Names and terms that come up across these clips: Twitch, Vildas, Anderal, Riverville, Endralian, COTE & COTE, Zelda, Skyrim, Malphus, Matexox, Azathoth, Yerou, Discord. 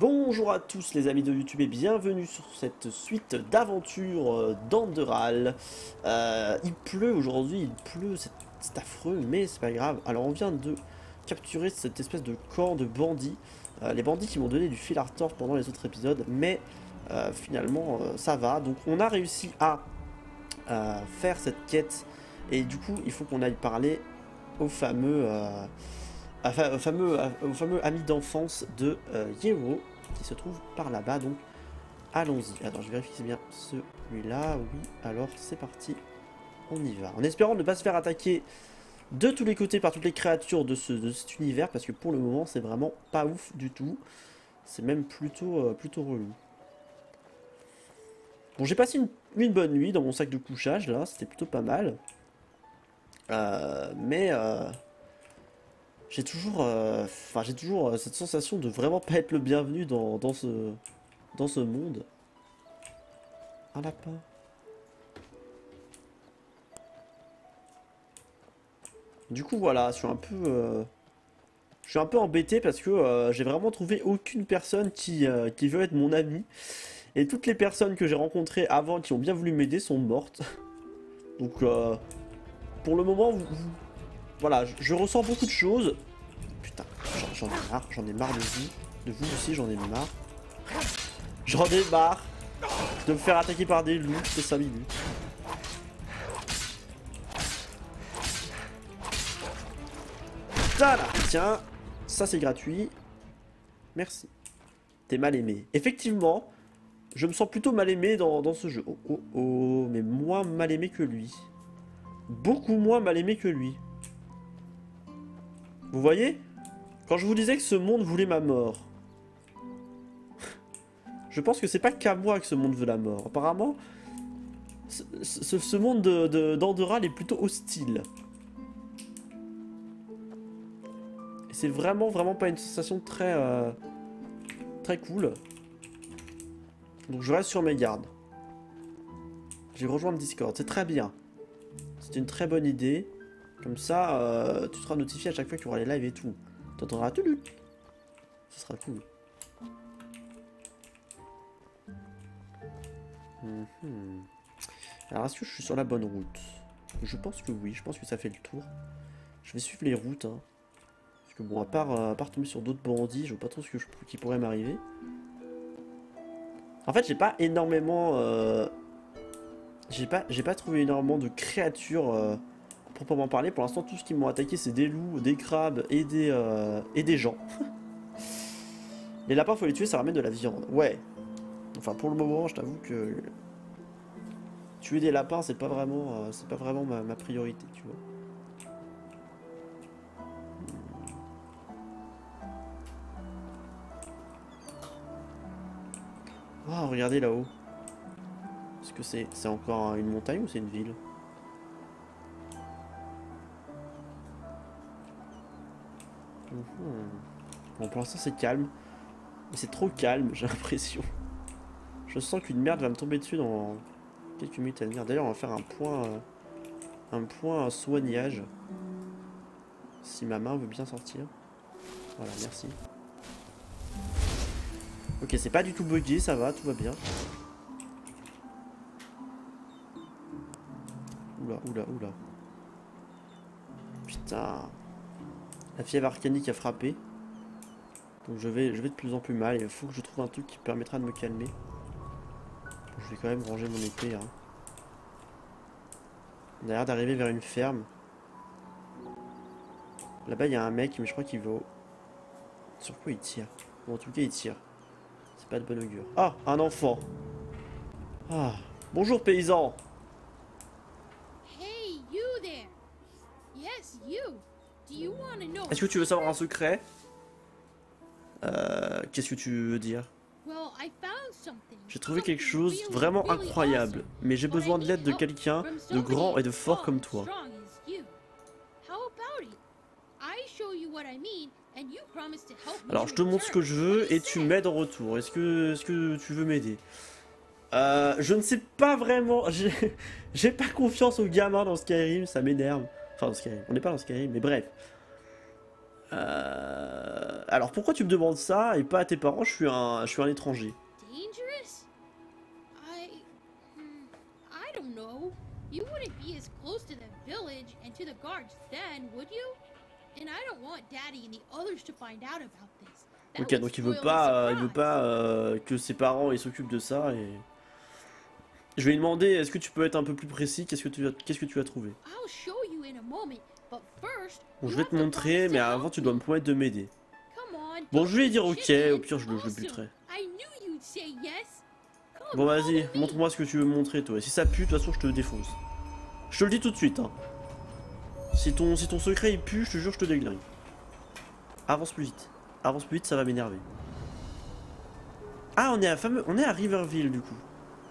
Bonjour à tous les amis de YouTube et bienvenue sur cette suite d'aventures d'Anderal. Il pleut aujourd'hui, c'est affreux, mais c'est pas grave. Alors on vient de capturer cette espèce de camp de bandits. Les bandits qui m'ont donné du fil à retordre pendant les autres épisodes, mais finalement ça va. Donc on a réussi à faire cette quête et du coup il faut qu'on aille parler au fameux... Au fameux ami d'enfance de Yerou qui se trouve par là-bas, donc allons-y. Attends, je vérifie que c'est bien celui-là. Oui, alors c'est parti, on y va, en espérant ne pas se faire attaquer de tous les côtés par toutes les créatures de cet univers, parce que pour le moment c'est vraiment pas ouf du tout, c'est même plutôt relou. Bon, j'ai passé une bonne nuit dans mon sac de couchage là, c'était plutôt pas mal, mais j'ai toujours, cette sensation de vraiment pas être le bienvenu dans ce monde. Un lapin. Du coup voilà, je suis un peu embêté parce que j'ai vraiment trouvé aucune personne qui veut être mon ami. Et toutes les personnes que j'ai rencontrées avant qui ont bien voulu m'aider sont mortes. Donc pour le moment voilà, je ressens beaucoup de choses. Putain, j'en ai marre de vous. De vous aussi, j'en ai marre. J'en ai marre de me faire attaquer par des loups, c'est 5 minutes. Putain là, tiens, ça c'est gratuit. Merci. T'es mal aimé. Effectivement, je me sens plutôt mal aimé dans ce jeu. Oh oh oh, mais moins mal aimé que lui. Beaucoup moins mal aimé que lui. Vous voyez? Quand je vous disais que ce monde voulait ma mort, je pense que c'est pas qu'à moi que ce monde veut la mort. Apparemment, ce monde d'Anderal est plutôt hostile. Et c'est vraiment pas une sensation très cool. Donc je reste sur mes gardes. J'ai rejoint le Discord, c'est très bien. C'est une très bonne idée. Comme ça, tu seras notifié à chaque fois qu'il y aura les lives et tout. T'entendras tout. Ce sera cool. Alors, est-ce que je suis sur la bonne route? Je pense que oui, je pense que ça fait le tour. Je vais suivre les routes. Hein. Parce que bon, à part tomber sur d'autres bandits, je vois pas trop ce qui pourrait m'arriver. En fait, j'ai pas énormément... J'ai pas trouvé énormément de créatures... proprement parler, pour l'instant tout ce qu'ils m'ont attaqué c'est des loups, des crabes et des gens. Les lapins faut les tuer, ça ramène de la viande. Ouais. Enfin pour le moment je t'avoue que tuer des lapins c'est pas vraiment ma priorité, tu vois. Oh regardez là-haut. Est-ce que c'est encore une montagne ou c'est une ville? Bon, pour l'instant c'est calme. Mais c'est trop calme, j'ai l'impression. Je sens qu'une merde va me tomber dessus dans quelques minutes à venir. D'ailleurs on va faire un point soignage. Si ma main veut bien sortir. Voilà, merci. Ok, c'est pas du tout buggé, ça va, tout va bien. Oula, oula, oula. Putain. La fièvre arcanique a frappé. Donc je vais de plus en plus mal et il faut que je trouve un truc qui permettra de me calmer. Bon, je vais quand même ranger mon épée. Hein. On a l'air d'arriver vers une ferme. Là-bas il y a un mec mais je crois qu'il va... Sur quoi il tire? Bon, en tout cas il tire. C'est pas de bon augure. Ah, un enfant. Ah. Bonjour paysan. Hey you there. Yes you. Est-ce que tu veux savoir un secret? Qu'est-ce que tu veux dire? J'ai trouvé quelque chose vraiment incroyable, mais j'ai besoin de l'aide de quelqu'un de grand et de fort comme toi. Alors je te montre ce que je veux et tu m'aides en retour. Est-ce que tu veux m'aider? Je ne sais pas vraiment. J'ai pas confiance aux gamins dans Skyrim, ça m'énerve. Enfin, dans Skyrim. On n'est pas dans Skyrim, mais bref. Alors pourquoi tu me demandes ça et pas à tes parents? Je suis un étranger. Ok, donc il veut pas que ses parents s'occupent de ça et... Je vais lui demander, est-ce que tu peux être un peu plus précis? Qu'est-ce que tu as trouvé? Bon, je vais te montrer, mais avant tu dois me promettre de m'aider. Bon, je vais lui dire ok, au pire je le buterai. Bon, vas-y, montre-moi ce que tu veux me montrer, toi. Et si ça pue, de toute façon, je te défonce. Je te le dis tout de suite, hein. Si ton secret il pue, je te jure, je te déglingue. Avance plus vite. Avance plus vite, ça va m'énerver. Ah, on est à Riverville, du coup.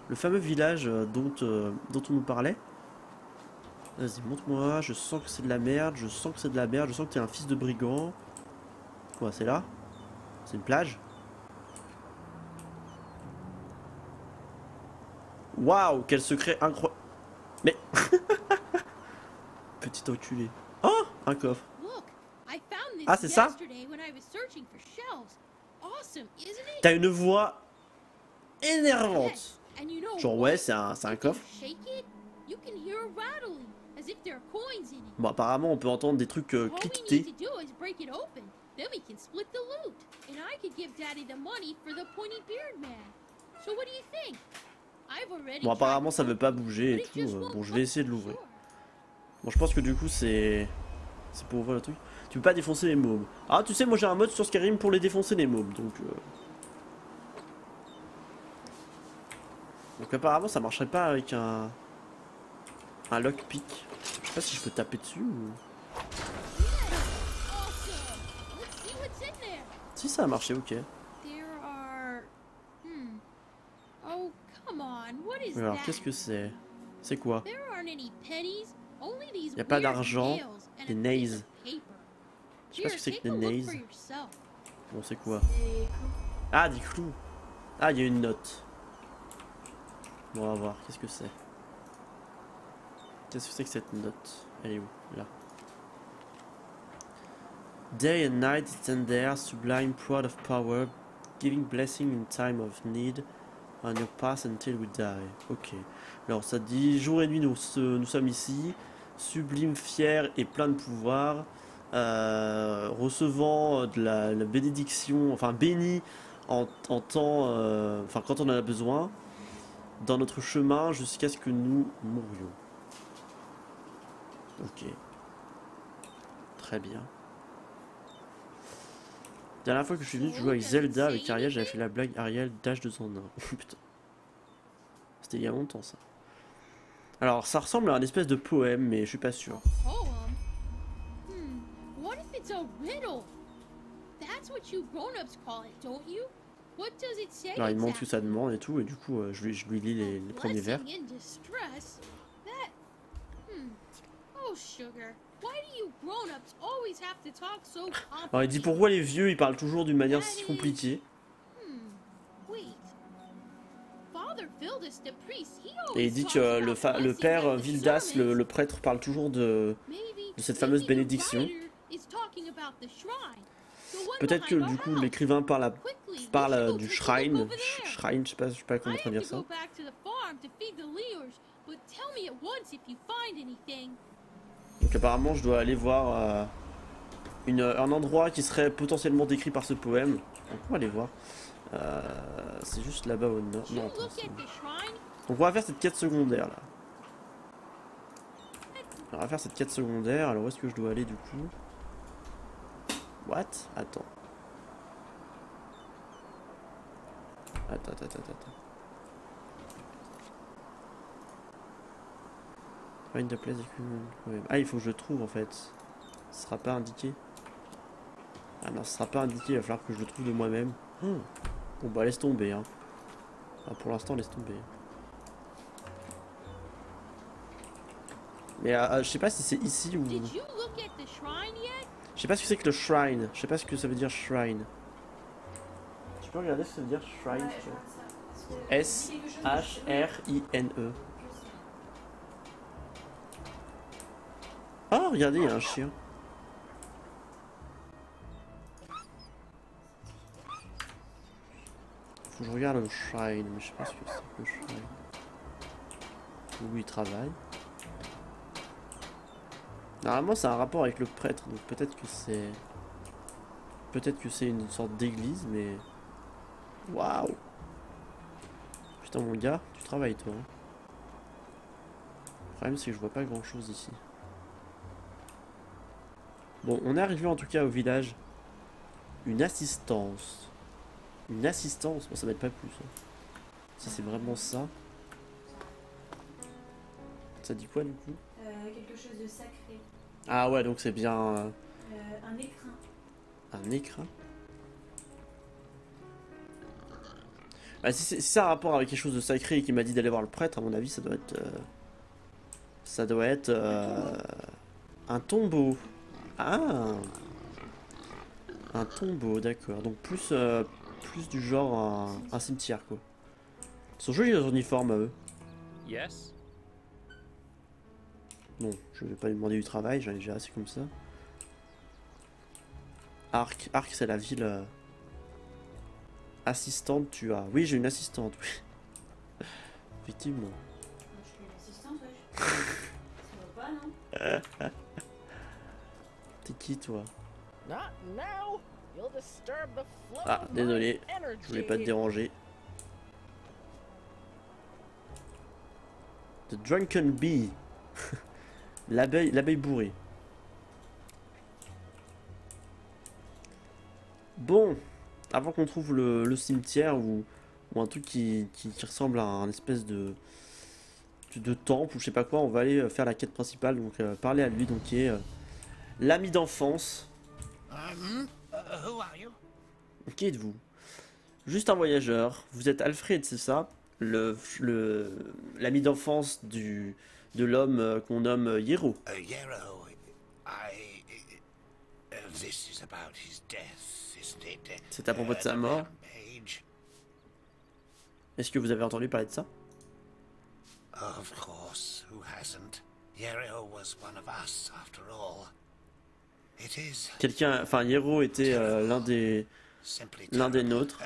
Le fameux village dont on nous parlait. Vas-y, montre-moi. Je sens que c'est de la merde. Je sens que c'est de la merde. Je sens que t'es un fils de brigand. Quoi, c'est là? C'est une plage? Waouh, quel secret incroyable. Mais... Petit enculé. Oh, un coffre. Ah, c'est ça? T'as une voix énervante. Genre, ouais, c'est un coffre. Bon, apparemment, on peut entendre des trucs cliquetés. Bon, apparemment, ça veut pas bouger et tout. Bon, je vais essayer de l'ouvrir. Bon, je pense que du coup, c'est pour ouvrir le truc. Tu peux pas défoncer les mômes. Ah, tu sais, moi j'ai un mode sur Skyrim pour les défoncer, les mômes. Donc apparemment, ça marcherait pas avec un lockpick. Je sais pas si je peux taper dessus ou... Si ça a marché, ok. Alors, qu'est-ce que c'est? C'est quoi? Y'a pas d'argent, des nays. Je sais pas ce que c'est que des nays. Bon, c'est quoi? Ah, des clous. Ah, il y a une note. Bon, on va voir, qu'est-ce que c'est? Qu'est-ce que c'est que cette note? Elle est où? Là. Day and night stand there, sublime prod of power, giving blessing in time of need. On your path until we die. Ok. Alors ça dit jour et nuit nous sommes ici, sublime, fier et plein de pouvoir, recevant de la bénédiction, enfin béni en temps, enfin quand on en a besoin, dans notre chemin jusqu'à ce que nous mourions. Ok. Très bien. La dernière fois que je suis venu jouer avec Zelda, avec Ariel, j'avais fait la blague Ariel dash 201. Putain. C'était il y a longtemps ça. Alors ça ressemble à un espèce de poème, mais je suis pas sûr. Alors il montre ce que ça demande et tout, et du coup je lui lis les premiers vers. Alors il dit pourquoi les vieux ils parlent toujours d'une manière si compliquée. Et il dit que le père Vildas, le prêtre, parle toujours de cette fameuse bénédiction. Peut-être que du coup l'écrivain parle du shrine. Shrine, je sais pas comment traduire ça. Donc apparemment je dois aller voir un endroit qui serait potentiellement décrit par ce poème. Donc on va aller voir. C'est juste là-bas au nord. Non, attends, donc on va faire cette quête secondaire là. On va faire cette quête secondaire. Alors où est-ce que je dois aller du coup? What? Attends. Attends. Ah, il faut que je trouve en fait. Ce sera pas indiqué. Ah non, ce sera pas indiqué. Il va falloir que je le trouve de moi-même. Bon bah laisse tomber hein. Enfin, pour l'instant laisse tomber. Mais je sais pas si c'est ici ou... Je sais pas ce que c'est que le shrine. Je sais pas ce que ça veut dire shrine. Tu peux regarder ce que ça veut dire shrine? S-H-R-I-N-E. Oh, regardez, il y a un chien. Faut que je regarde le shrine, mais je sais pas ce que c'est le shrine. Où il travaille. Normalement c'est un rapport avec le prêtre, donc peut-être que c'est... Peut-être que c'est une sorte d'église, mais... Waouh! Putain mon gars, tu travailles toi. Hein. Le problème c'est que je vois pas grand chose ici. Bon, on est arrivé en tout cas au village. Une assistance. Une assistance, bon, ça m'aide pas plus. Hein. Si c'est vraiment ça. Ça dit quoi du coup? Quelque chose de sacré. Ah ouais, donc c'est bien... un écrin. Un écrin. Ah, si c'est un rapport avec quelque chose de sacré et qui m'a dit d'aller voir le prêtre, à mon avis, ça doit être... ça doit être... un tombeau. Ah! Un tombeau, d'accord. Donc plus du genre un cimetière, quoi. Ils sont jolis leurs uniformes, à eux. Yes. Bon, je vais pas lui demander du travail, j'en ai déjà assez comme ça. Arc, Arc c'est la ville... Assistante, tu as... Oui, j'ai une assistante, oui. Effectivement. Je suis une assistante, ouais. Ça va pas, non? T'es qui, toi? Ah, désolé. Je voulais pas te déranger. The Drunken Bee. L'abeille bourrée. Bon. Avant qu'on trouve le cimetière ou un truc qui ressemble à un espèce de temple ou je sais pas quoi, on va aller faire la quête principale. Donc parler à lui, donc qui est l'ami d'enfance. Qui êtes-vous? Juste un voyageur. Vous êtes Alfred, c'est ça? L'ami d'enfance de l'homme qu'on nomme Yerou. C'est à propos de sa mort. Est-ce que vous avez entendu parler de ça? Of course, who hasn't? Yerou was one of us after all. Quelqu'un, enfin Yerou était l'un des nôtres.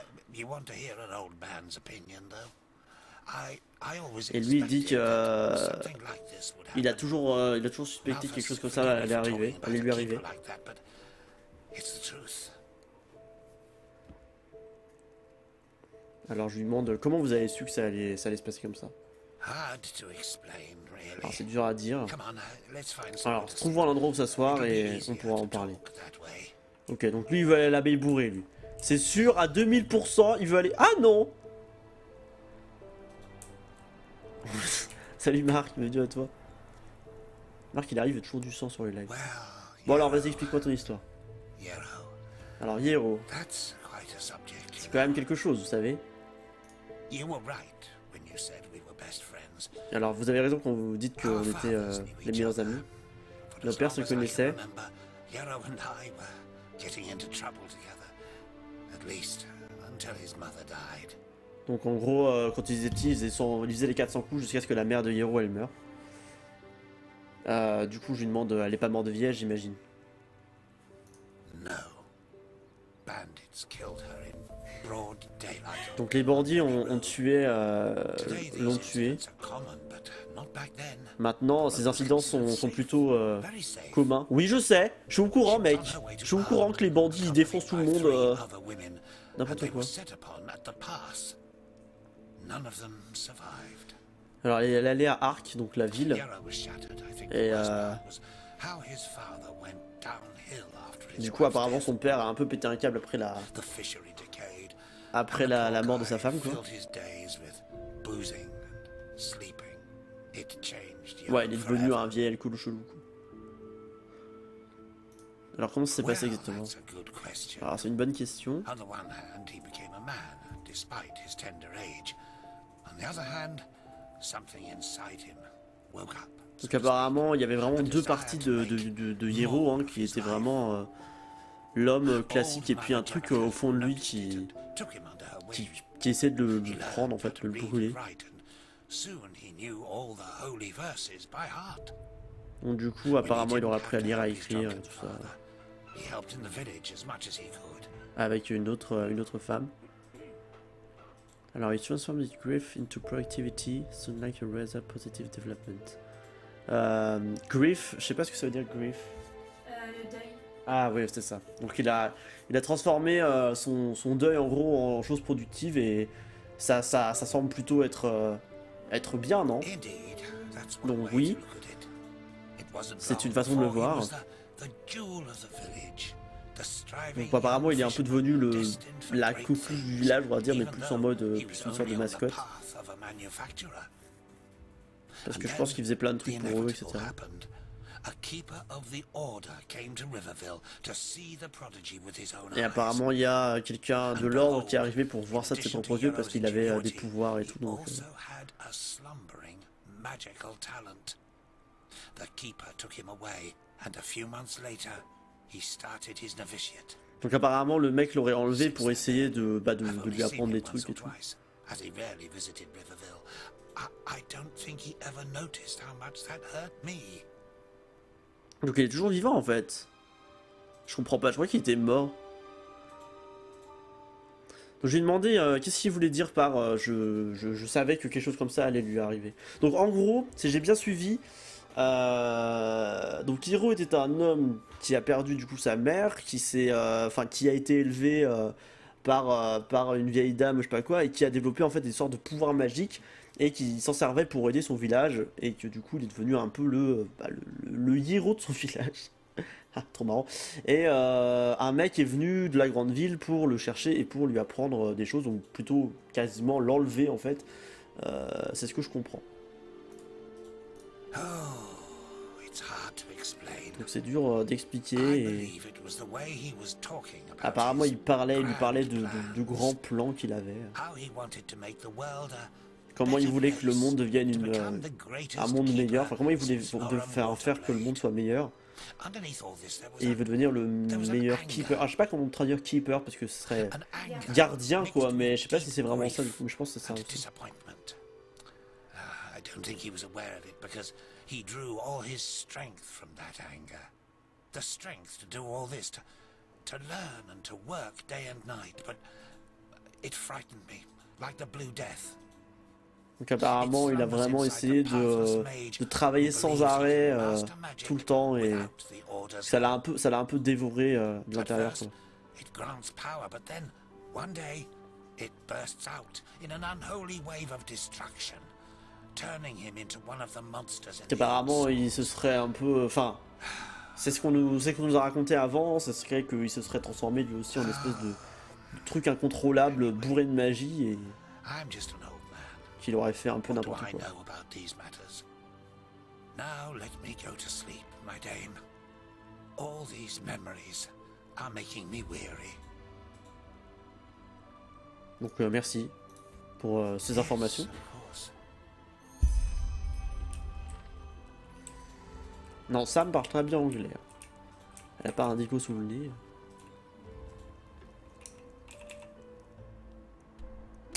Et lui il dit que il a toujours suspecté que quelque chose comme ça allait lui arriver. Alors je lui demande comment vous avez su que ça allait se passer comme ça. Alors c'est dur à dire. Alors trouvons un endroit où s'asseoir et on pourra en parler. Ok, donc lui il veut aller à l'abeille bourrée, lui. C'est sûr, à 2000% il veut aller... Ah non. Salut Marc, bienvenue à toi. Marc il arrive, il a toujours du sang sur les lives. Bon alors vas-y, explique-moi ton histoire. Alors Yerou, c'est quand même quelque chose, vous savez. Alors vous avez raison quand vous dites qu'on était les meilleurs amis. Nos pères se connaissaient. Donc en gros, quand ils étaient petits, ils faisaient les 400 coups jusqu'à ce que la mère de Yerou elle meure. Du coup, je lui demande, elle est pas morte de vieille, j'imagine. Donc les bandits ont tué, l'ont tué. Maintenant, ces incidents sont plutôt communs. Oui, je sais. Je suis au courant, mec. Je suis au courant que les bandits défoncent tout le monde. N'importe quoi. Alors, elle est allée à Arc, donc la ville. Et du coup, apparemment, son père a un peu pété un câble après la mort de sa femme, quoi. Ouais, il est devenu un vieil alcool chelou. Alors, comment ça s'est passé exactement? Alors, c'est une bonne question. Donc, apparemment, il y avait vraiment deux parties de Yerou, hein, qui étaient vraiment l'homme classique et puis un truc au fond de lui qui essaie de le prendre, en fait, de le brûler. Donc, du coup, apparemment, il aura appris à lire, à écrire, tout ça. Avec une autre femme. Alors, it transforms its grief into productivity, so like a rather positive development. Grief, je sais pas ce que ça veut dire grief. Le deuil. Ah oui, c'est ça. Donc il a transformé son deuil en gros en chose productive et ça semble plutôt être bien, non? Donc oui, c'est une façon de le voir. Donc apparemment il est un peu devenu la coqueluche du village, on va dire, mais plus en mode plus une sorte de mascotte. Parce que je pense qu'il faisait plein de trucs pour eux, etc. Et apparemment il y a quelqu'un de l'ordre qui est arrivé pour voir ça de ses propres yeux parce qu'il avait des pouvoirs et tout. Donc, donc apparemment le mec l'aurait enlevé pour essayer de lui apprendre des trucs et tout. Donc il est toujours vivant en fait. Je comprends pas, je crois qu'il était mort. Donc je lui ai demandé qu'est-ce qu'il voulait dire par je savais que quelque chose comme ça allait lui arriver. Donc en gros, si j'ai bien suivi, donc Yerou était un homme qui a perdu du coup sa mère, qui a été élevé par une vieille dame, je sais pas quoi, et qui a développé en fait des sortes de pouvoirs magiques et qui s'en servait pour aider son village et que du coup il est devenu un peu le Yerou de son village. Ah, trop marrant. Et un mec est venu de la grande ville pour le chercher et pour lui apprendre des choses, donc plutôt quasiment l'enlever en fait. C'est ce que je comprends. Donc c'est dur d'expliquer. Et... apparemment il lui parlait de grands plans qu'il avait. Comment il voulait que le monde devienne un monde meilleur, enfin comment il voulait faire que le monde soit meilleur. Et il veut devenir le meilleur keeper. Ah, je sais pas comment traduire keeper parce que ce serait gardien quoi, mais je sais pas si c'est vraiment ça du coup, mais je pense que c'est ça aussi. Donc apparemment il a vraiment essayé de travailler sans arrêt tout le temps et ça l'a un peu dévoré de l'intérieur. Apparemment il se serait un peu, enfin c'est ce qu'on nous a raconté avant, ce serait qu'il se serait transformé lui aussi en espèce de truc incontrôlable bourré de magie et... qu'il aurait fait un peu n'importe quoi. Donc merci pour ces informations. Non, Sam parle très bien anglais. Elle a pas un dico sous le nez.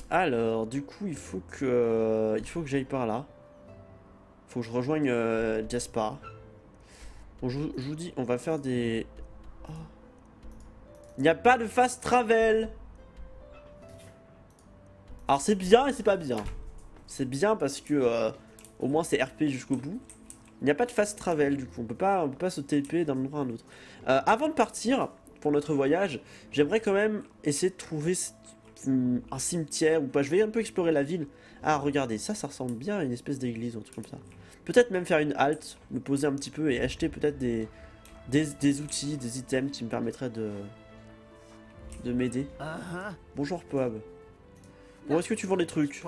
Alors, du coup, il faut que j'aille par là. Il faut que je rejoigne Jasper. Bon, je vous dis, on va faire des... Oh. Il n'y a pas de fast travel. Alors, c'est bien et c'est pas bien. C'est bien parce que, au moins, c'est RP jusqu'au bout. Il n'y a pas de fast travel, du coup. On peut pas se TP d'un endroit à un autre. Avant de partir pour notre voyage, j'aimerais quand même essayer de trouver... un cimetière ou pas, je vais un peu explorer la ville. Ah regardez, ça ressemble bien à une espèce d'église ou un truc comme ça. Peut-être même faire une halte, me poser un petit peu et acheter peut-être des outils, des items qui me permettraient de m'aider. Bonjour Poab. Bon, est-ce que tu vends des trucs?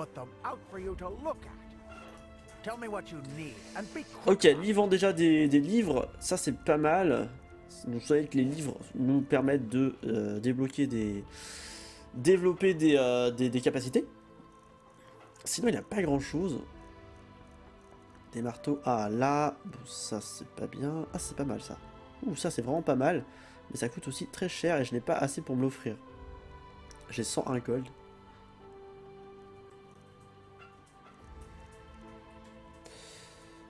Ok, lui il vend déjà des livres, ça c'est pas mal. Vous savez que les livres nous permettent de développer des capacités. Sinon il n'y a pas grand chose. Des marteaux. Ah là, bon, ça c'est pas bien. Ah c'est pas mal ça. Ouh, ça c'est vraiment pas mal. Mais ça coûte aussi très cher et je n'ai pas assez pour me l'offrir. J'ai 101 gold.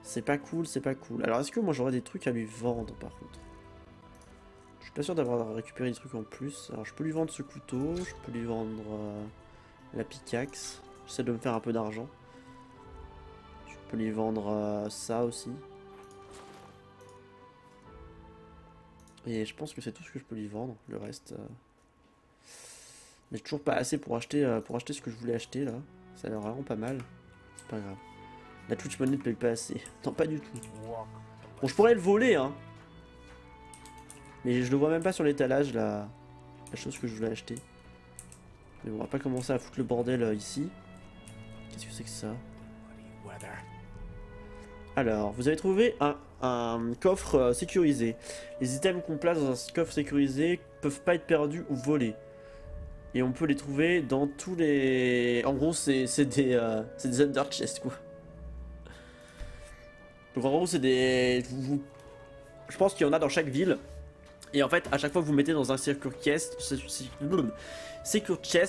C'est pas cool, c'est pas cool. Alors est-ce que moi j'aurais des trucs à lui vendre par contre? Je suis pas sûr d'avoir récupéré des trucs en plus. Alors je peux lui vendre ce couteau, je peux lui vendre La picaxe. J'essaie de me faire un peu d'argent. Je peux lui vendre ça aussi. Et je pense que c'est tout ce que je peux lui vendre. Le reste... Mais toujours pas assez pour acheter ce que je voulais acheter là. Ça a l'air vraiment pas mal. C'est pas grave. La Twitch Money ne paye pas assez. Non, pas du tout. Bon, je pourrais le voler, hein. Mais je le vois même pas sur l'étalage, la chose que je voulais acheter. Mais bon, on va pas commencer à foutre le bordel ici. Qu'est-ce que c'est que ça? Alors, vous avez trouvé un coffre sécurisé. Les items qu'on place dans un coffre sécurisé peuvent pas être perdus ou volés. Et on peut les trouver dans tous les... En gros, c'est des under chests, quoi. Donc en gros, c'est des... Je pense qu'il y en a dans chaque ville. Et en fait, à chaque fois que vous mettez dans un secure chest,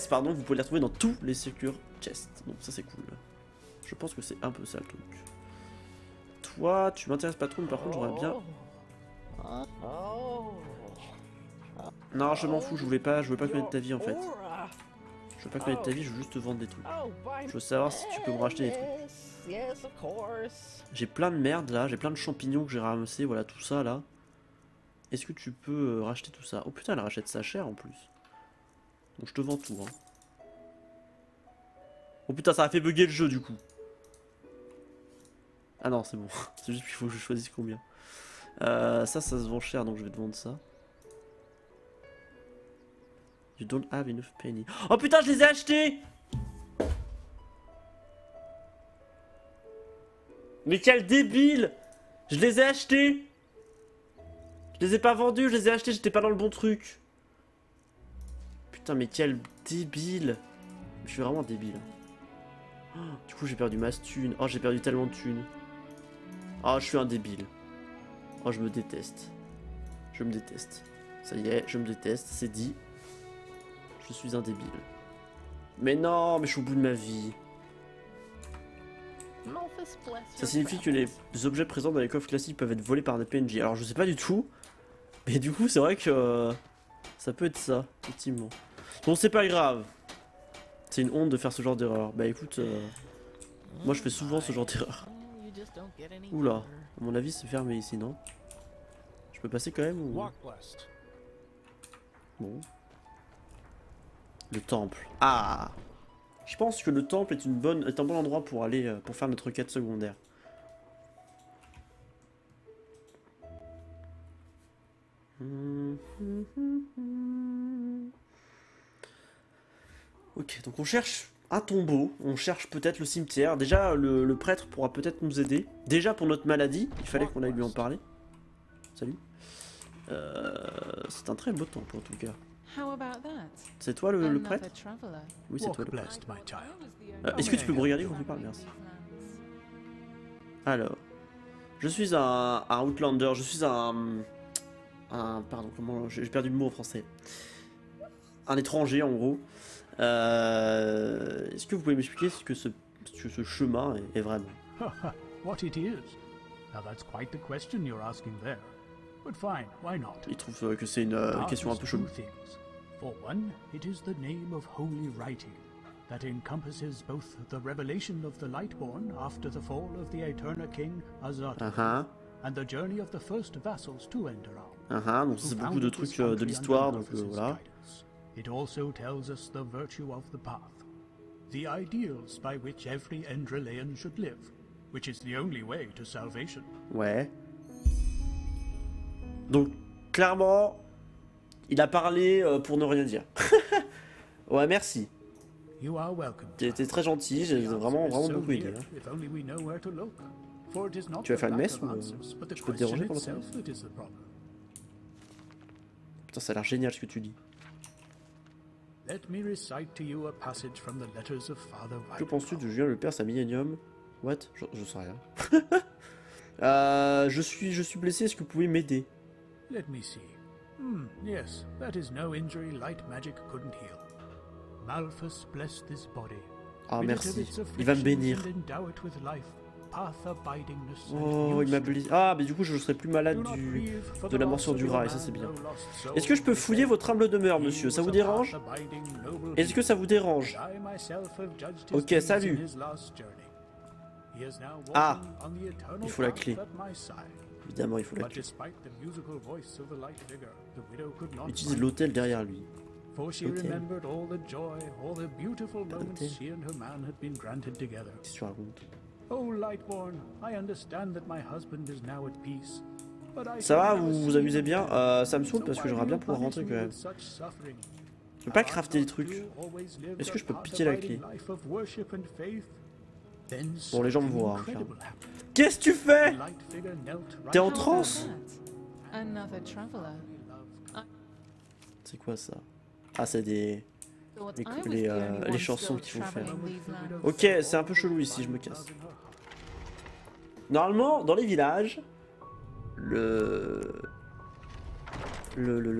pardon, vous pouvez les retrouver dans tous les secure chests. Donc ça, c'est cool. Je pense que c'est un peu ça le truc. Toi, tu m'intéresses pas trop, mais par contre, j'aurais bien... Non, je m'en fous, je voulais pas connaître ta vie en fait. Je veux pas connaître ta vie, je veux juste te vendre des trucs. Je veux savoir si tu peux me racheter des trucs. J'ai plein de merde là, j'ai plein de champignons que j'ai ramassés, voilà tout ça là. Est-ce que tu peux racheter tout ça? Oh putain, elle rachète ça cher en plus. Donc je te vends tout, hein. Oh putain, ça a fait bugger le jeu du coup. Ah non, c'est bon, c'est juste qu'il faut que je choisisse combien. Ça se vend cher, donc je vais te vendre ça. You don't have enough penny. Oh putain, je les ai achetés! Mais quel débile! Je les ai achetés! Je les ai pas vendus, je les ai achetés, j'étais pas dans le bon truc. Putain, mais quel débile! Je suis vraiment débile. Oh, du coup, j'ai perdu ma thune. Oh, j'ai perdu tellement de thunes. Oh, je suis un débile. Oh, je me déteste. Je me déteste. Ça y est, je me déteste, c'est dit. Je suis un débile. Mais non, mais je suis au bout de ma vie. Ça signifie que les objets présents dans les coffres classiques peuvent être volés par des PNJ. Alors je sais pas du tout. Mais du coup c'est vrai que ça peut être ça, effectivement. Bon, c'est pas grave. C'est une honte de faire ce genre d'erreur. Bah écoute, moi je fais souvent ce genre d'erreur. Oula, à mon avis c'est fermé ici, non? Je peux passer quand même ou... Bon. Le temple. Ah, je pense que le temple est un bon endroit pour aller pour faire notre quête secondaire. Ok, donc on cherche un tombeau, on cherche peut-être le cimetière. Déjà, le prêtre pourra peut-être nous aider. Déjà pour notre maladie, il fallait qu'on aille lui en parler. Salut. C'est un très beau temple en tout cas. C'est toi le prêtre? Oui, c'est toi le prêtre. Est-ce que tu peux me regarder quand tu parles? Merci. Alors, je suis un Outlander, je suis un pardon, comment j'ai perdu le mot en français. Un étranger en gros. Est-ce que vous pouvez m'expliquer ce que ce chemin est vraiment? Il trouve que c'est une question un peu chelou. For one, it is the name of holy writing that encompasses both the revelation of the Lightborn after the fall of the Eternal King Azathoth and the journey of the first vassals to Anderal. Donc c'est beaucoup de trucs de l'histoire, donc voilà. It also tells us the virtue of the path, the ideals by which every Endralian should live, which is the only way to salvation. Ouais. Donc clairement, il a parlé pour ne rien dire. Ouais, merci. T'es très gentil, j'ai vraiment beaucoup aidé. Hein. Tu vas faire une messe ou je peux te déranger pendant ça? Putain, ça a l'air génial ce que tu dis. Que penses-tu de Julien le Perse à Millennium? What? Je sais rien. Je suis blessé, est-ce que vous pouvez m'aider? Let me see. Yes, that is no injury light magic couldn't heal. Malphus bless this body. Ah merci, il va me bénir. Oh, il m'a blessé. Ah, mais du coup, je serai plus malade de la morsure du rat, et ça, c'est bien. Est-ce que je peux fouiller votre humble demeure, monsieur? Ça vous dérange? Est-ce que ça vous dérange? Ok, salut. Ah, il faut la clé. Évidemment, il faut la clé. Il utilise l'hôtel derrière lui. Qu'est-ce que tu racontes? Ça va, vous vous amusez bien? Ça me saoule parce que j'aimerais bien pouvoir rentrer quand même. Je peux pas crafter des trucs. Est-ce que je peux piquer la clé? Bon, les gens me voient. Hein. Qu'est-ce que tu fais? T'es en transe? C'est quoi ça? Ah, c'est des... les chansons qu'il faut faire. Ok, c'est un peu chelou ici, je me casse. Normalement, dans les villages, le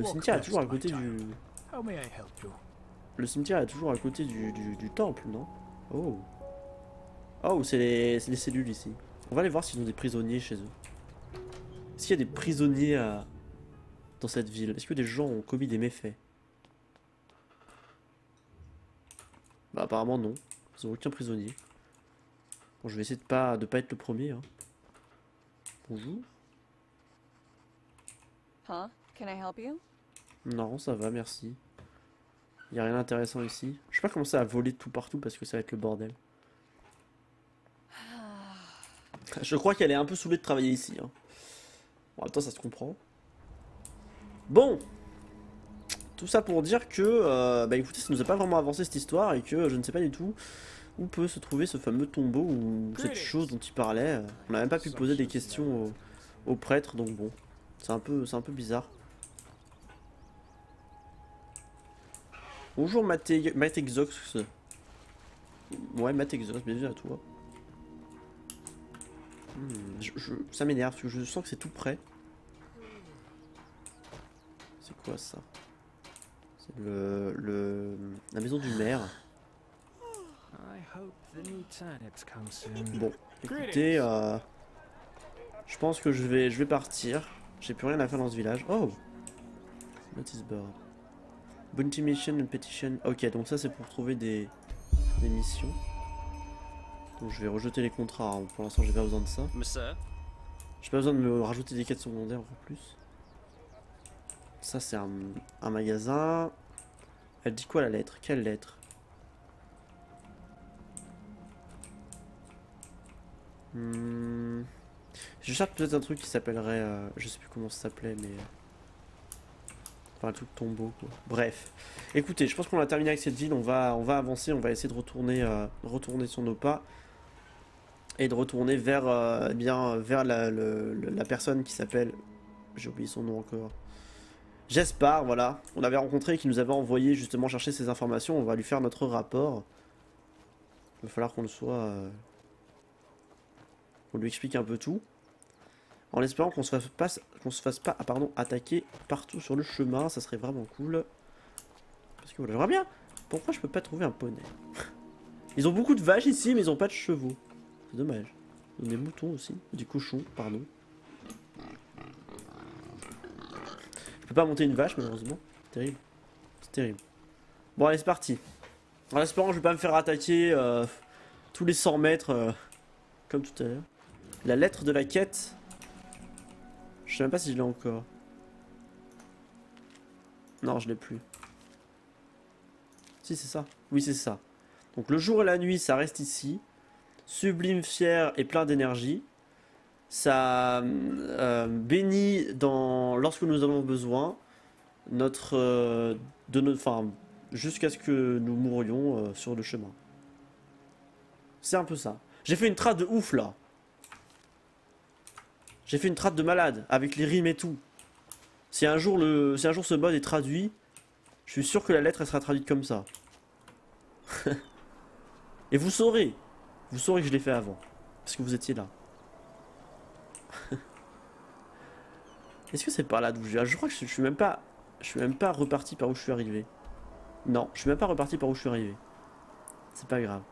cimetière est toujours à côté du... Le cimetière est toujours à côté du temple, non? Oh. Oh, c'est les cellules ici. On va aller voir s'ils ont des prisonniers chez eux. Est-ce qu'il y a des prisonniers dans cette ville? Est-ce que des gens ont commis des méfaits? Bah apparemment non, ils n'ont aucun prisonnier. Bon, je vais essayer de pas être le premier. Hein. Bonjour. Huh? Can I help you? Non, ça va, merci. Il n'y a rien d'intéressant ici. Je vais pas commencer à voler tout partout parce que ça va être le bordel. Je crois qu'elle est un peu saoulée de travailler ici. Hein. Bon, en même temps, ça se comprend. Bon. Tout ça pour dire que, bah écoutez, ça nous a pas vraiment avancé cette histoire et que je ne sais pas du tout où peut se trouver ce fameux tombeau ou cette chose dont il parlait. On n'a même pas pu poser des questions aux prêtres, donc bon, c'est un peu bizarre. Bonjour Matexox. Ouais, Matexox, bienvenue à toi. Ça m'énerve parce que je sens que c'est tout près. C'est quoi ça? La maison du maire. Bon, écoutez, je pense que je vais partir. J'ai plus rien à faire dans ce village. Oh, notice board. Bounty mission and petition. Ok, donc ça c'est pour trouver des missions. Donc je vais rejeter les contrats. Hein. Pour l'instant, j'ai pas besoin de ça. J'ai pas besoin de me rajouter des quêtes secondaires en plus. Ça c'est un magasin. Elle dit quoi la lettre? Quelle lettre? Je cherche peut-être un truc qui s'appellerait... je sais plus comment ça s'appelait mais... Enfin un truc tombeau quoi. Bref. Écoutez, je pense qu'on a terminé avec cette ville. On va avancer, on va essayer de retourner sur nos pas. Et de retourner vers, vers la personne qui s'appelle... J'ai oublié son nom encore. J'espère, voilà, on l'avait rencontré et qu'il nous avait envoyé justement chercher ces informations. On va lui faire notre rapport. Il va falloir qu'on le soit... qu'on lui explique un peu tout. En espérant qu'on se fasse pas attaquer partout sur le chemin. Ça serait vraiment cool. Parce que voilà, j'aimerais bien. Pourquoi je peux pas trouver un poney? Ils ont beaucoup de vaches ici, mais ils ont pas de chevaux. C'est dommage. Ils ont des moutons aussi. Des cochons, pardon. Je peux pas monter une vache malheureusement, c'est terrible, c'est terrible. Bon allez c'est parti, en espérant que je vais pas me faire attaquer tous les 100 mètres comme tout à l'heure. La lettre de la quête, je sais même pas si je l'ai encore. Non je l'ai plus. Si c'est ça, oui c'est ça. Donc le jour et la nuit ça reste ici, sublime, fier et plein d'énergie. Ça bénit lorsque nous avons besoin jusqu'à ce que nous mourions sur le chemin. C'est un peu ça. J'ai fait une traite de ouf là. J'ai fait une traite de malade avec les rimes et tout. Si un jour ce mode est traduit, je suis sûr que la lettre elle sera traduite comme ça. Et vous saurez que je l'ai fait avant parce que vous étiez là. Est-ce que c'est par là d'où je viens? Je crois que je suis même pas reparti par où je suis arrivé. Non, je suis même pas reparti par où je suis arrivé. C'est pas grave.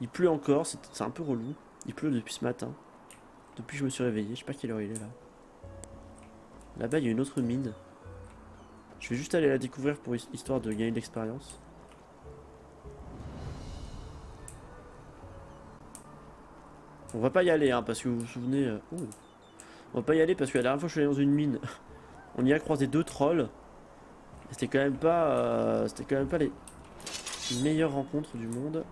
Il pleut encore, c'est un peu relou. Il pleut depuis ce matin. Depuis que je me suis réveillé. Je sais pas quelle heure il est là. Là-bas, il y a une autre mine. Je vais juste aller la découvrir pour histoire de gagner de l'expérience. On va pas y aller, hein, parce que vous vous souvenez... On va pas y aller parce que la dernière fois je suis allé dans une mine. On y a croisé 2 trolls. C'était quand même pas... c'était quand même pas les meilleures rencontres du monde.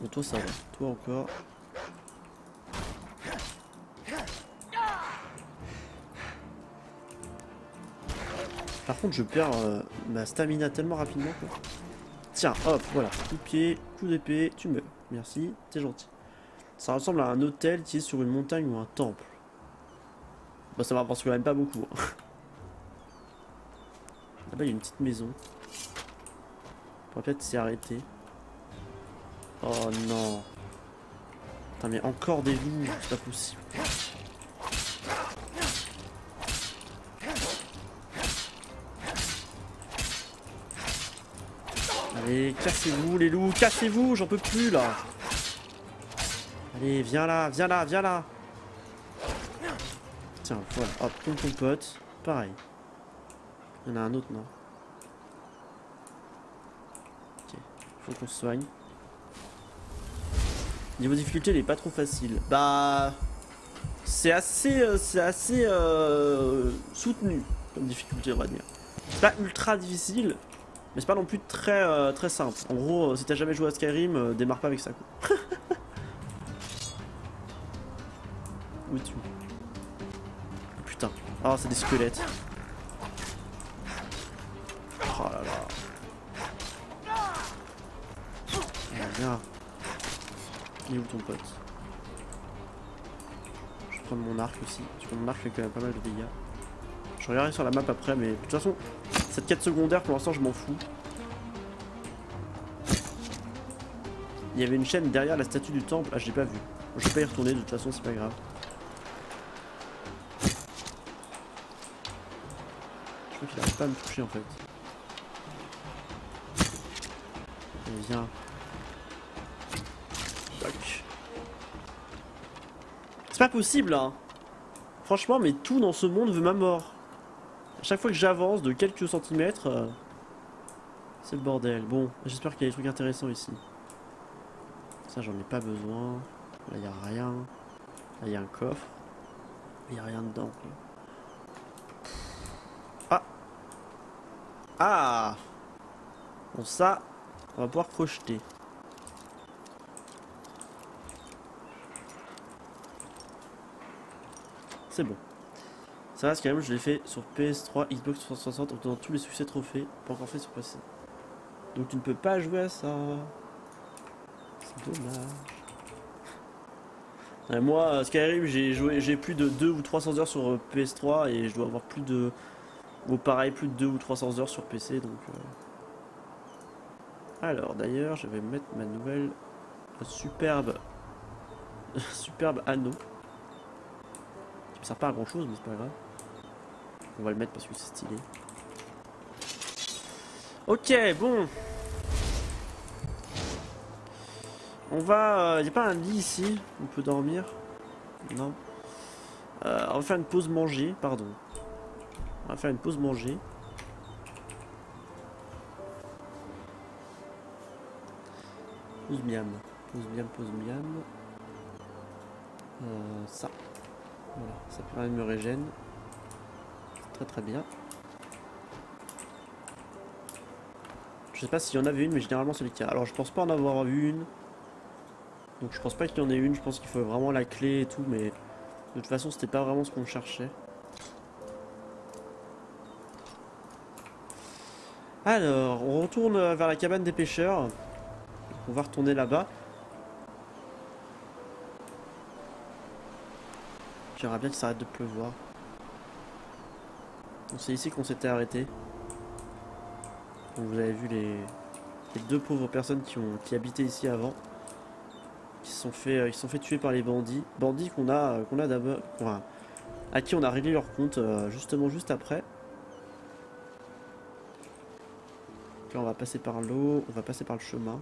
Bon, toi ça va. Toi encore. Par contre je perds ma stamina tellement rapidement quoi. Tiens, hop, voilà. Coup de pied, coup d'épée, tu meurs. Merci, t'es gentil. Ça ressemble à un hôtel qui est sur une montagne ou un temple. Bah ça m'avance quand même pas beaucoup. Hein. Là-bas il y a une petite maison. On pourrait peut-être s'y arrêter. Oh non. Putain mais encore des loups, c'est pas possible. Allez, cassez-vous les loups, cassez-vous, j'en peux plus là. Allez, viens là, viens là, viens là. Tiens, voilà, hop, tombe ton pote. Pareil. Il y en a un autre, non? Ok, faut qu'on se soigne. Niveau difficulté, il est pas trop facile. Bah... C'est assez soutenu comme difficulté, on va dire. C'est pas ultra difficile, mais c'est pas non plus très, très simple. En gros, si t'as jamais joué à Skyrim, démarre pas avec ça, quoi. Où es-tu ? Putain, ah oh, c'est des squelettes. Oh là là. Viens. Il est où ton pote? Je vais prendre mon arc aussi, parce que mon arc fait quand même pas mal de dégâts. Je regarderai sur la map après, mais de toute façon, cette quête secondaire pour l'instant je m'en fous. Il y avait une chaîne derrière la statue du temple, ah je l'ai pas vu. Je vais pas y retourner de toute façon, c'est pas grave. Je crois qu'il n'arrive pas à me toucher en fait. Allez, viens. C'est pas possible hein. Franchement, mais tout dans ce monde veut ma mort. À chaque fois que j'avance de quelques centimètres, c'est le bordel. Bon, j'espère qu'il y a des trucs intéressants ici. Ça, j'en ai pas besoin. Là, y a rien. Là, y a un coffre. Mais y a rien dedans, quoi. Ah! Bon ça, on va pouvoir crocheter. C'est bon. Ça reste quand même, je l'ai fait sur PS3, Xbox 360, obtenant tous les succès trophées, pas encore fait sur PC. Donc tu ne peux pas jouer à ça. C'est dommage. Ouais, moi, Skyrim, j'ai joué, j'ai plus de 200 ou 300 heures sur PS3 et je dois avoir plus de... Ou pareil, plus de 200 ou 300 heures sur PC, donc... Alors, d'ailleurs, je vais mettre ma nouvelle superbe anneau. Qui me sert pas à grand chose, mais c'est pas grave. On va le mettre parce que c'est stylé. Ok, bon. On va... Y a pas un lit ici? On peut dormir? Non. On va faire une pause manger, pardon. On va faire une pause manger. Pause miam. Pause miam, pause miam. Ça. Voilà, ça permet de me régénérer. Très très bien. Je sais pas s'il y en avait une, mais généralement c'est le cas. Alors je pense pas en avoir vu une. Donc je pense pas qu'il y en ait une. Je pense qu'il faut vraiment la clé et tout, mais... De toute façon, c'était pas vraiment ce qu'on cherchait. Alors, on retourne vers la cabane des pêcheurs. On va retourner là-bas. J'aimerais bien qu'il s'arrête de pleuvoir. C'est ici qu'on s'était arrêté. Donc, vous avez vu les 2 pauvres personnes qui habitaient ici avant. Qui se sont fait tuer par les bandits. Bandits qu'on a d'abord... Enfin, à qui on a réglé leur compte justement juste après. Là, on va passer par l'eau, on va passer par le chemin.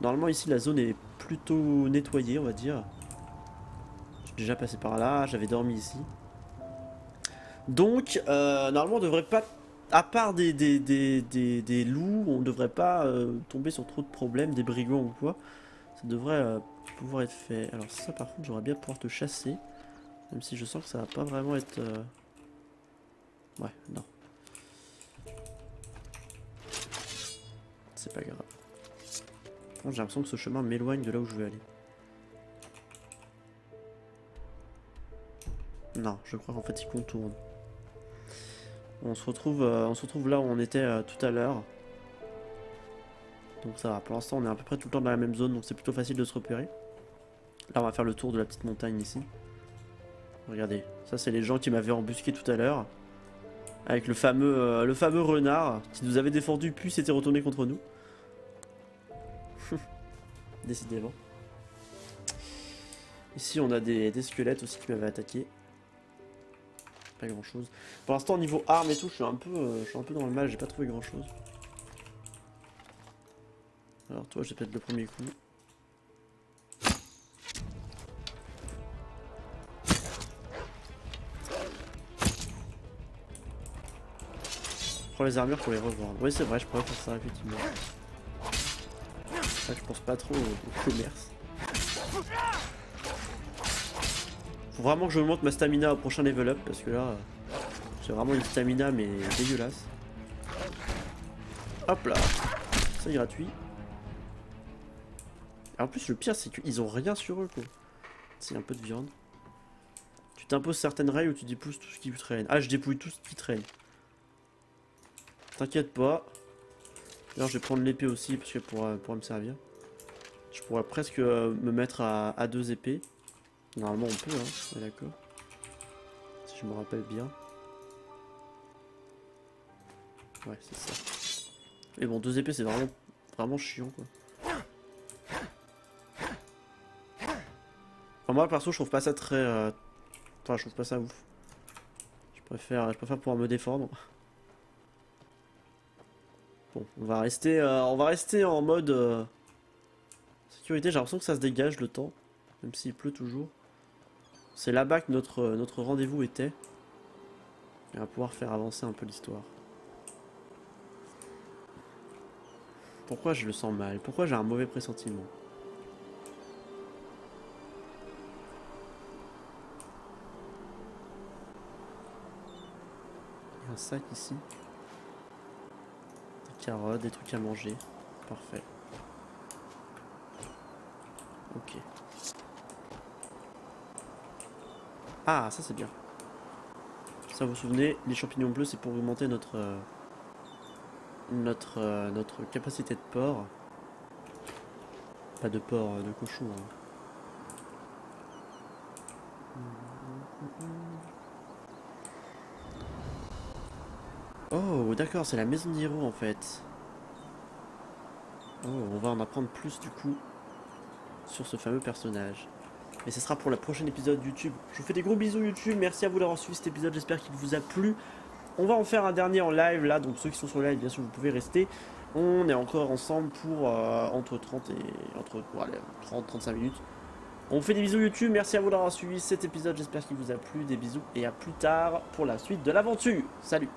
Normalement ici la zone est plutôt nettoyée, on va dire. J'ai déjà passé par là, j'avais dormi ici. Donc normalement on devrait pas, à part des loups, on devrait pas tomber sur trop de problèmes, des brigands ou quoi. Ça devrait pouvoir être fait. Alors ça par contre j'aurais bien pouvoir te chasser. Même si je sens que ça va pas vraiment être... Ouais, non. C'est pas grave. Par contre j'ai l'impression que ce chemin m'éloigne de là où je veux aller. Non, je crois qu'en fait il contourne. On se retrouve là où on était tout à l'heure. Donc ça va, pour l'instant on est à peu près tout le temps dans la même zone, donc c'est plutôt facile de se repérer. Là on va faire le tour de la petite montagne ici. Regardez, ça c'est les gens qui m'avaient embusqué tout à l'heure. Avec le fameux renard qui nous avait défendu puis s'était retourné contre nous. Décidément. Ici on a des squelettes aussi qui m'avaient attaqué. Pas grand chose. Pour l'instant niveau armes et tout je suis un peu dans le mal, j'ai pas trouvé grand chose. Alors toi j'ai peut-être le premier coup. Je prends les armures pour les revendre. Oui c'est vrai, je pourrais faire ça effectivement. Ça je pense pas trop au commerce. Faut vraiment que je monte ma stamina au prochain level up parce que là j'ai vraiment une stamina mais dégueulasse. Hop là, c'est gratuit. En plus le pire c'est qu'ils ont rien sur eux quoi. C'est un peu de viande. Tu t'imposes certaines règles ou tu dépouilles tout ce qui traîne. Ah je dépouille tout ce qui traîne. T'inquiète pas. D'ailleurs je vais prendre l'épée aussi parce que pour me servir. Je pourrais presque me mettre à deux épées. Normalement on peut hein, ouais, d'accord. Si je me rappelle bien. Ouais c'est ça. Mais bon deux épées c'est vraiment chiant quoi. Enfin, moi perso je trouve pas ça très... Enfin je trouve pas ça ouf. Je préfère pouvoir me défendre. Bon on va rester en mode sécurité, j'ai l'impression que ça se dégage le temps. Même s'il pleut toujours. C'est là-bas que notre rendez-vous était. Et on va pouvoir faire avancer un peu l'histoire. Pourquoi je le sens mal? Pourquoi j'ai un mauvais pressentiment? Un sac ici, des carottes, des trucs à manger, parfait. Ok. Ah ça c'est bien. Ça vous souvenez, les champignons bleus c'est pour augmenter notre capacité de porc. Pas de porc, de cochon. Hein. Oh d'accord, c'est la maison d'Hiro en fait. Oh, on va en apprendre plus du coup sur ce fameux personnage. Et ce sera pour le prochain épisode YouTube. Je vous fais des gros bisous YouTube, merci à vous d'avoir suivi cet épisode, j'espère qu'il vous a plu. On va en faire un dernier en live là, donc ceux qui sont sur live bien sûr vous pouvez rester. On est encore ensemble pour entre 30 et 35 minutes. On fait des bisous YouTube, merci à vous d'avoir suivi cet épisode, j'espère qu'il vous a plu, des bisous et à plus tard pour la suite de l'aventure. Salut!